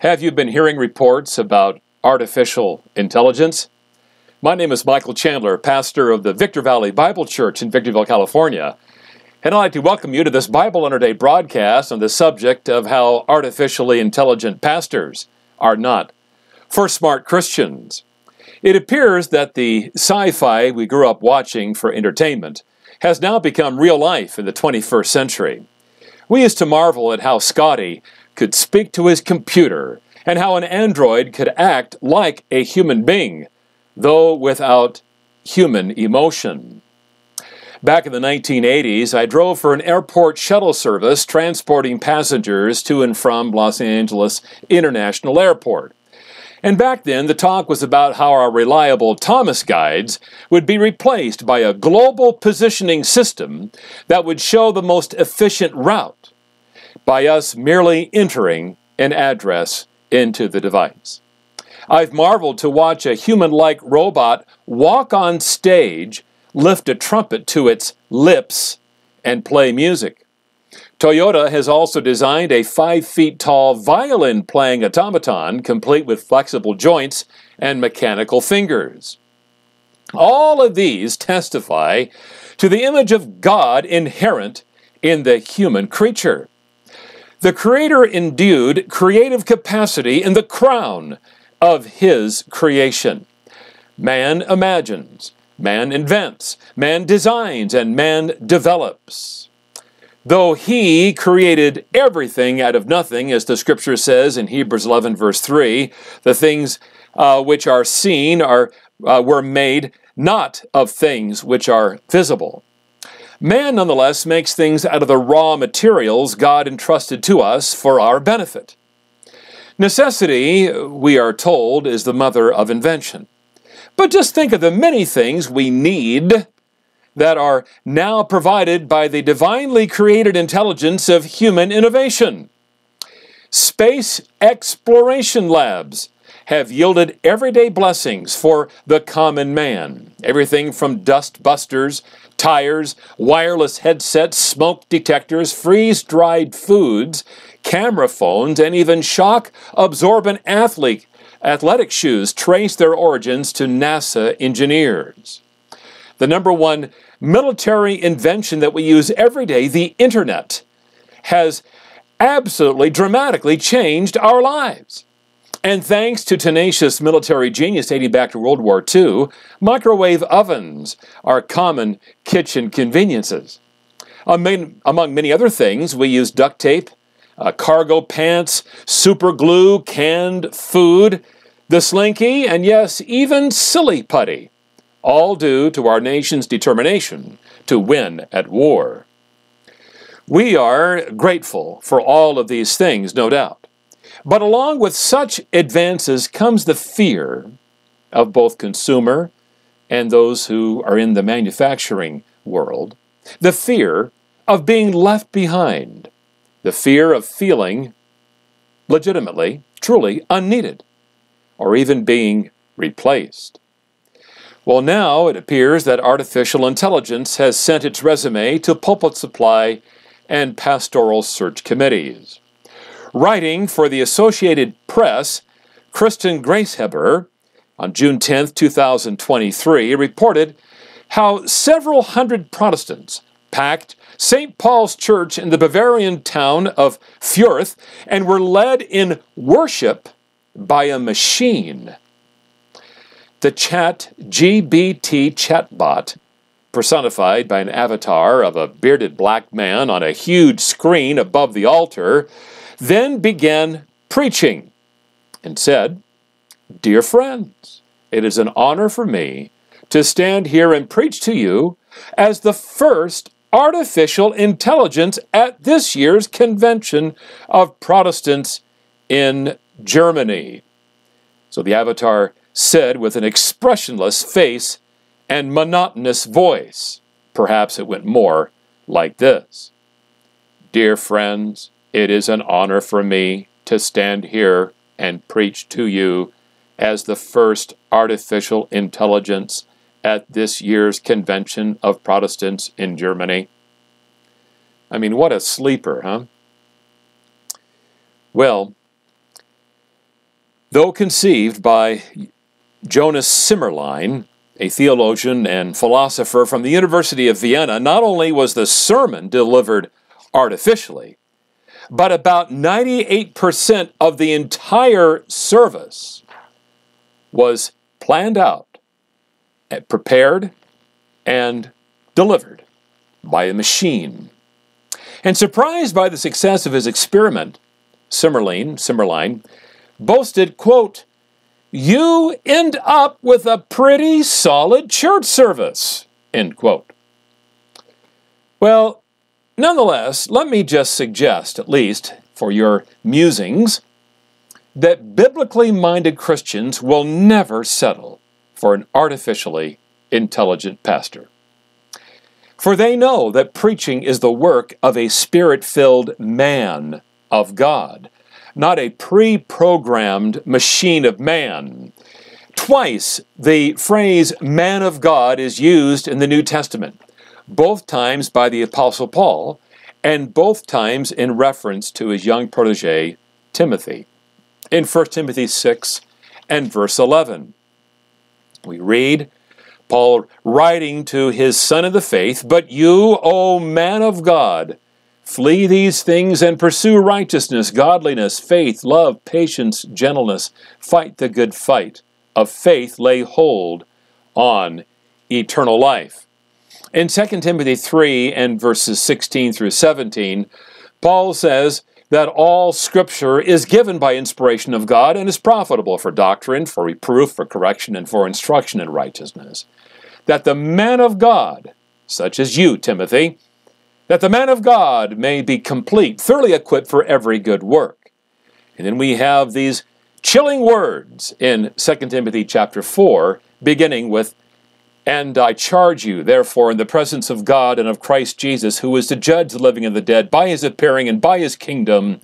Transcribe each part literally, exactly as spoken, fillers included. Have you been hearing reports about artificial intelligence? My name is Michael Chandler, pastor of the Victor Valley Bible Church in Victorville, California, and I'd like to welcome you to this Bible on Our Day broadcast on the subject of how artificially intelligent pastors are not for smart Christians. It appears that the sci-fi we grew up watching for entertainment has now become real life in the twenty-first century. We used to marvel at how Scotty could speak to his computer, and how an android could act like a human being, though without human emotion. Back in the nineteen eighties, I drove for an airport shuttle service transporting passengers to and from Los Angeles International Airport. And back then, the talk was about how our reliable Thomas guides would be replaced by a global positioning system that would show the most efficient route, by us merely entering an address into the device. I've marveled to watch a human-like robot walk on stage, lift a trumpet to its lips, and play music. Toyota has also designed a five-feet-tall violin-playing automaton, complete with flexible joints and mechanical fingers. All of these testify to the image of God inherent in the human creature. The Creator endued creative capacity in the crown of His creation. Man imagines, man invents, man designs, and man develops. Though He created everything out of nothing, as the Scripture says in Hebrews eleven, verse three, the things uh, which are seen are, uh, were made not of things which are visible. Man, nonetheless, makes things out of the raw materials God entrusted to us for our benefit. Necessity, we are told, is the mother of invention. But just think of the many things we need that are now provided by the divinely created intelligence of human innovation. Space exploration labs have yielded everyday blessings for the common man. Everything from dust busters, tires, wireless headsets, smoke detectors, freeze-dried foods, camera phones, and even shock-absorbent athlete, athletic shoes trace their origins to NASA engineers. The number one military invention that we use every day, the internet, has absolutely dramatically changed our lives. And thanks to tenacious military genius dating back to World War Two, microwave ovens are common kitchen conveniences. Among many other things, we use duct tape, uh, cargo pants, super glue, canned food, the slinky, and yes, even silly putty, all due to our nation's determination to win at war. We are grateful for all of these things, no doubt. But along with such advances comes the fear of both consumer and those who are in the manufacturing world, the fear of being left behind, the fear of feeling legitimately, truly unneeded, or even being replaced. Well, now it appears that artificial intelligence has sent its resume to pulpit supply and pastoral search committees. Writing for the Associated Press, Kristen Grace Heber, on June tenth, two thousand twenty-three, reported how several hundred Protestants packed Saint Paul's Church in the Bavarian town of Fürth and were led in worship by a machine. The ChatGPT chatbot, personified by an avatar of a bearded black man on a huge screen above the altar, then began preaching and said, "Dear friends, it is an honor for me to stand here and preach to you as the first artificial intelligence at this year's Convention of Protestants in Germany." So the avatar said with an expressionless face and monotonous voice. Perhaps it went more like this. "Dear friends, it is an honor for me to stand here and preach to you as the first artificial intelligence at this year's Convention of Protestants in Germany." I mean, what a sleeper, huh? Well, Though conceived by Jonas Simmerlein, a theologian and philosopher from the University of Vienna, not only was the sermon delivered artificially, but about ninety-eight percent of the entire service was planned out, prepared, and delivered by a machine. And surprised by the success of his experiment, Simmerlein, Simmerlein boasted, quote, "You end up with a pretty solid church service," end quote. Well, nonetheless, let me just suggest, at least for your musings, that biblically minded Christians will never settle for an artificially intelligent pastor. For they know that preaching is the work of a spirit-filled man of God, not a pre-programmed machine of man. Twice the phrase man of God is used in the New Testament, both times by the Apostle Paul, and both times in reference to his young protege, Timothy. In First Timothy six and verse eleven, we read, Paul writing to his son of the faith, "But you, O man of God, flee these things and pursue righteousness, godliness, faith, love, patience, gentleness. Fight the good fight of faith. Lay hold on eternal life." In Second Timothy three and verses sixteen through seventeen, Paul says that all Scripture is given by inspiration of God and is profitable for doctrine, for reproof, for correction, and for instruction in righteousness. That the man of God, such as you, Timothy, that the man of God may be complete, thoroughly equipped for every good work. And then we have these chilling words in Second Timothy chapter four, beginning with, "And I charge you, therefore, in the presence of God and of Christ Jesus, who is to judge the living and the dead, by his appearing and by his kingdom,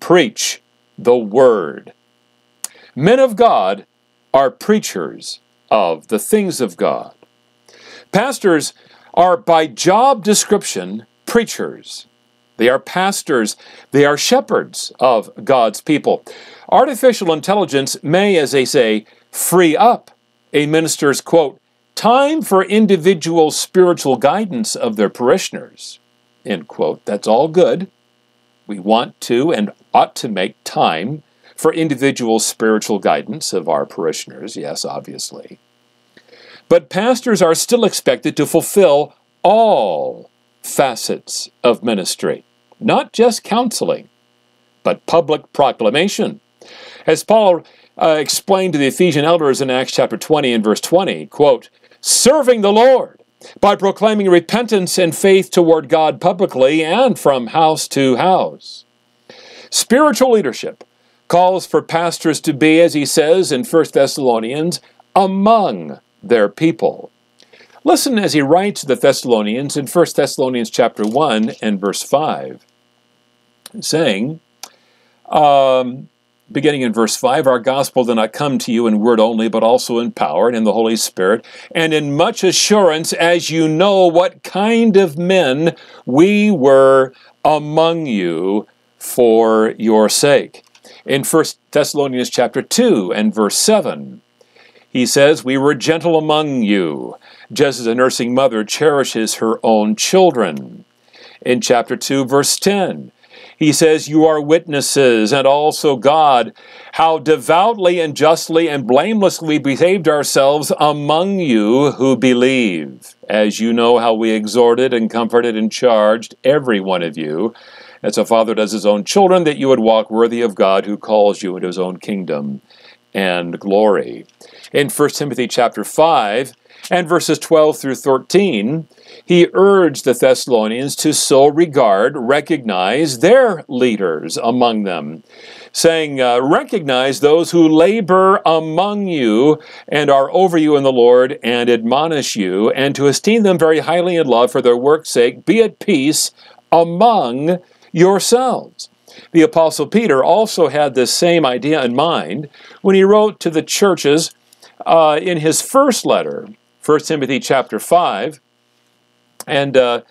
preach the word." Men of God are preachers of the things of God. Pastors are, by job description, preachers. They are pastors. They are shepherds of God's people. Artificial intelligence may, as they say, free up a minister's, quote, "time for individual spiritual guidance of their parishioners," end quote. That's all good. We want to and ought to make time for individual spiritual guidance of our parishioners, yes, obviously. But pastors are still expected to fulfill all facets of ministry, not just counseling, but public proclamation. As Paul uh, explained to the Ephesian elders in Acts chapter twenty and verse twenty, quote, "Serving the Lord by proclaiming repentance and faith toward God publicly and from house to house." Spiritual leadership calls for pastors to be, as he says in First Thessalonians, among their people. Listen as he writes to the Thessalonians in First Thessalonians chapter one and verse five, saying, um, beginning in verse five, "Our gospel did not come to you in word only, but also in power and in the Holy Spirit, and in much assurance, as you know what kind of men we were among you for your sake." In First Thessalonians chapter two and verse seven, he says, "We were gentle among you, just as a nursing mother cherishes her own children." In chapter two, verse ten, he says, "You are witnesses, and also God, how devoutly and justly and blamelessly we behaved ourselves among you who believe, as you know how we exhorted and comforted and charged every one of you, as a father does his own children, that you would walk worthy of God who calls you into his own kingdom and glory." In First Timothy chapter five, and verses twelve through thirteen, he urged the Thessalonians to so regard, recognize their leaders among them, saying, uh, "Recognize those who labor among you and are over you in the Lord and admonish you, and to esteem them very highly in love for their work's sake. Be at peace among yourselves." The Apostle Peter also had this same idea in mind when he wrote to the churches uh, in his first letter, First Timothy chapter five, and uh,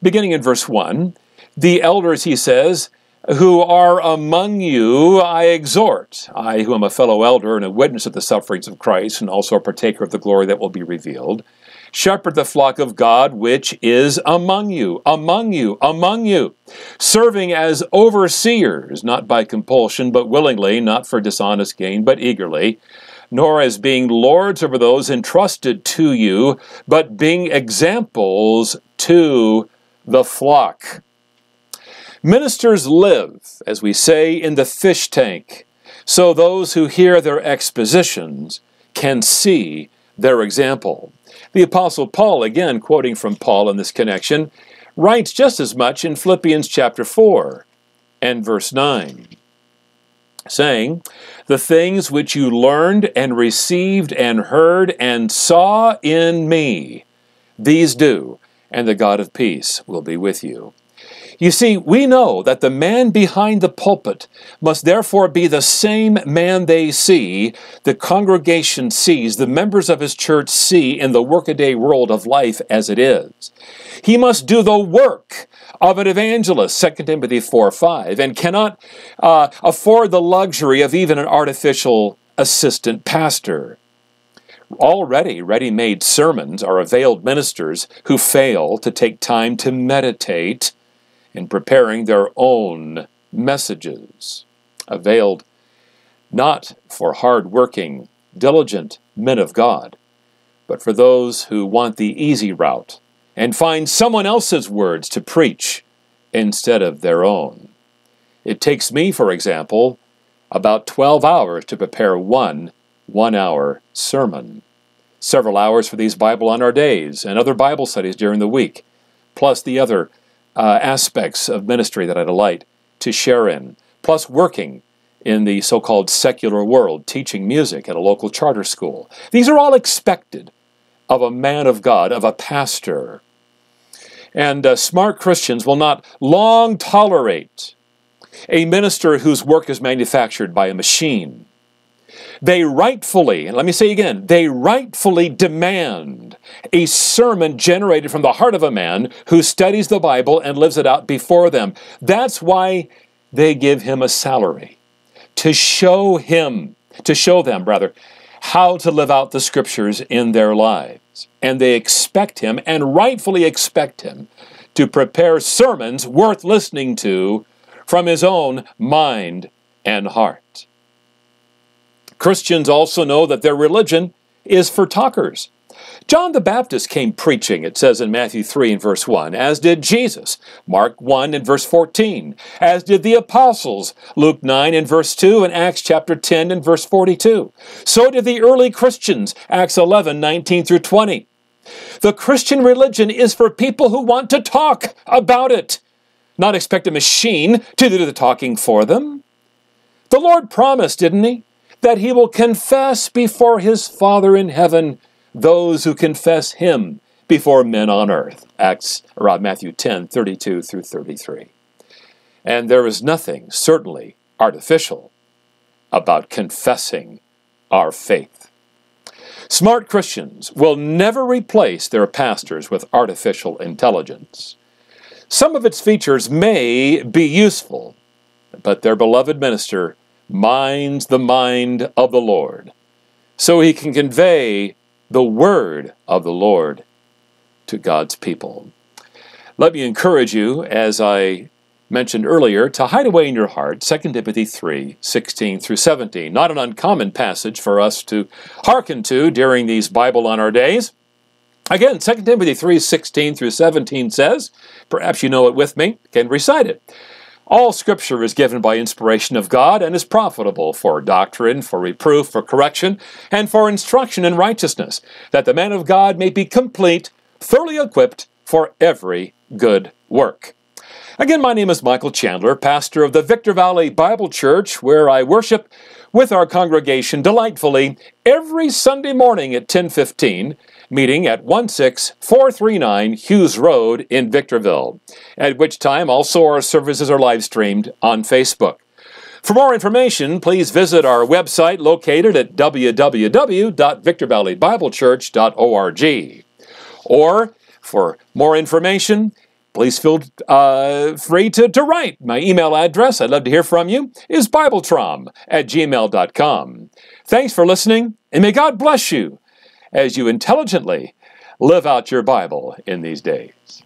beginning in verse one, the elders, he says, who are among you, I exhort, I who am a fellow elder and a witness of the sufferings of Christ, and also a partaker of the glory that will be revealed, shepherd the flock of God which is among you, among you, among you, serving as overseers, not by compulsion, but willingly, not for dishonest gain, but eagerly, nor as being lords over those entrusted to you, but being examples to the flock. Ministers live, as we say, in the fish tank, so those who hear their expositions can see their example. The Apostle Paul, again quoting from Paul in this connection, writes just as much in Philippians chapter four and verse nine, saying, "The things which you learned and received and heard and saw in me, these do, and the God of peace will be with you." You see, we know that the man behind the pulpit must therefore be the same man they see, the congregation sees, the members of his church see in the workaday world of life as it is. He must do the work of an evangelist, Second Timothy four five, and cannot uh, afford the luxury of even an artificial assistant pastor. Already ready-made sermons are veiled ministers who fail to take time to meditate in preparing their own messages, availed not for hard-working, diligent men of God, but for those who want the easy route and find someone else's words to preach instead of their own. It takes me, for example, about twelve hours to prepare one one-hour sermon, several hours for these Bible on Our Days and other Bible studies during the week, plus the other Uh, aspects of ministry that I delight to share in, plus working in the so-called secular world, teaching music at a local charter school. These are all expected of a man of God, of a pastor. And uh, smart Christians will not long tolerate a minister whose work is manufactured by a machine. They rightfully, and let me say again, they rightfully demand a sermon generated from the heart of a man who studies the Bible and lives it out before them. That's why they give him a salary, to show him, to show them, rather, how to live out the Scriptures in their lives. And they expect him, and rightfully expect him, to prepare sermons worth listening to from his own mind and heart. Christians also know that their religion is for talkers. John the Baptist came preaching, it says in Matthew three and verse one, as did Jesus, Mark one and verse fourteen, as did the apostles, Luke nine and verse two, and Acts chapter ten and verse forty-two. So did the early Christians, Acts eleven, nineteen through twenty. The Christian religion is for people who want to talk about it, not expect a machine to do the talking for them. The Lord promised, didn't he, that he will confess before his Father in heaven those who confess him before men on earth. Acts, or Matthew ten, thirty-two through thirty-three. And there is nothing, certainly, artificial about confessing our faith. Smart Christians will never replace their pastors with artificial intelligence. Some of its features may be useful, but their beloved minister minds the mind of the Lord, so he can convey the word of the Lord to God's people. Let me encourage you, as I mentioned earlier, to hide away in your heart Second Timothy three, sixteen through seventeen, not an uncommon passage for us to hearken to during these Bible on Our Days. Again, Second Timothy three, sixteen through seventeen says, perhaps you know it with me, can recite it. All Scripture is given by inspiration of God and is profitable for doctrine, for reproof, for correction, and for instruction in righteousness, that the man of God may be complete, thoroughly equipped for every good work. Again, my name is Michael Chandler, pastor of the Victor Valley Bible Church, where I worship with our congregation delightfully every Sunday morning at ten fifteen, meeting at one six four three nine Hughes Road in Victorville, at which time also our services are live-streamed on Facebook. For more information, please visit our website located at w w w dot victor valley bible church dot org. Or, for more information, please feel uh, free to, to write. My email address, I'd love to hear from you, is BibleTrom at gmail dot com. Thanks for listening, and may God bless you as you intelligently live out your Bible in these days.